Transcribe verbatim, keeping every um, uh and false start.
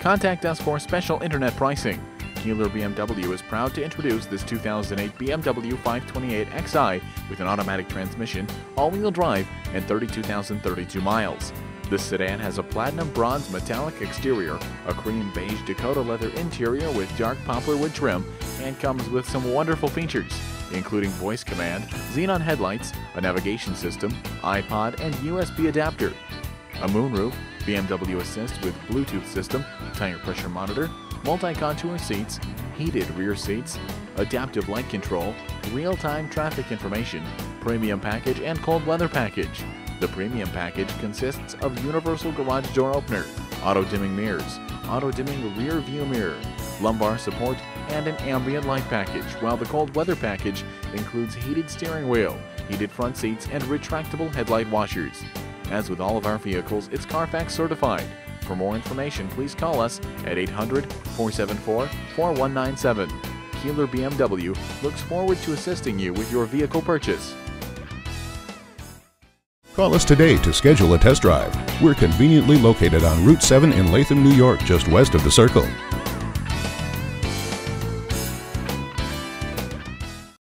Contact us for special internet pricing. Keeler B M W is proud to introduce this two thousand eight B M W five twenty-eight X i with an automatic transmission, all-wheel drive, and thirty-two thousand thirty-two miles. This sedan has a Platinum Bronze Metallic exterior, a Cream Beige Dakota leather interior with Dark Poplar wood trim, and comes with some wonderful features, including voice command, Xenon headlights, a navigation system, iPod, and U S B adapter, a moonroof, B M W Assist with Bluetooth system, tire pressure monitor, multi-contour seats, heated rear seats, adaptive light control, real-time traffic information, premium package, and cold weather package. The premium package consists of universal garage door opener, auto-dimming mirrors, auto-dimming rear view mirror, lumbar support, and an ambient light package, while the cold weather package includes heated steering wheel, heated front seats, and retractable headlight washers. As with all of our vehicles, it's CARFAX certified. For more information, please call us at eight hundred, four seven four, four one nine seven. Keeler B M W looks forward to assisting you with your vehicle purchase. Call us today to schedule a test drive. We're conveniently located on Route seven in Latham, New York, just west of the Circle.